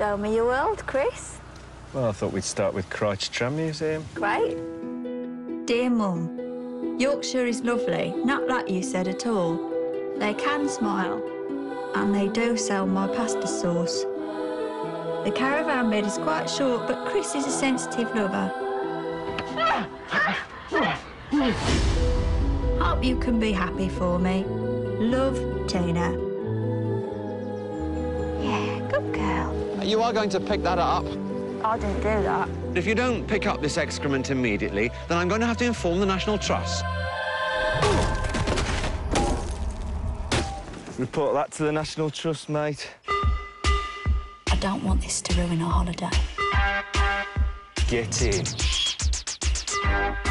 Show me your world, Chris. Well, I thought we'd start with Crich Tramway Museum. Great. Dear Mum, Yorkshire is lovely, not like you said at all. They can smile, and they do sell my pasta sauce. The caravan bed is quite short, but Chris is a sensitive lover. Hope you can be happy for me. Love, Tina. Yeah, good girl. You are going to pick that up. I didn't do that. If you don't pick up this excrement immediately, then I'm going to have to inform the National Trust. Report that to the National Trust, mate. I don't want this to ruin our holiday. Get in.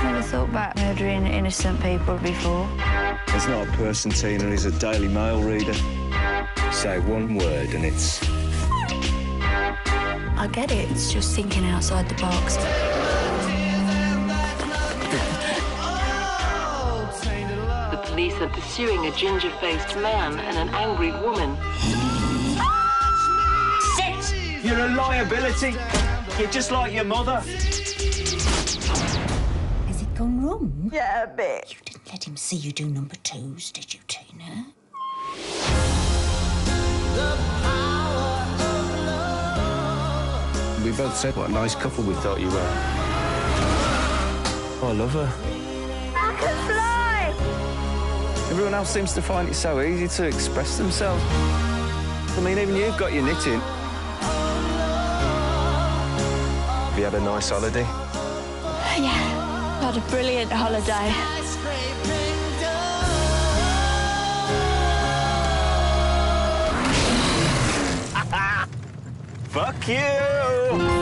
Never thought about murdering innocent people before. It's not a person, Tina, he's a Daily Mail reader. Say one word and it's... I get it, it's just thinking outside the box. The police are pursuing a ginger-faced man and an angry woman. Sit! You're a liability. You're just like your mother. Has it gone wrong? Yeah, a bit. You didn't let him see you do number twos, did you, Tina? We both said what a nice couple we thought you were. I love her. I can fly! Everyone else seems to find it so easy to express themselves. I mean, even you've got your knitting. Have you had a nice holiday? Yeah, I had a brilliant holiday. Fuck you!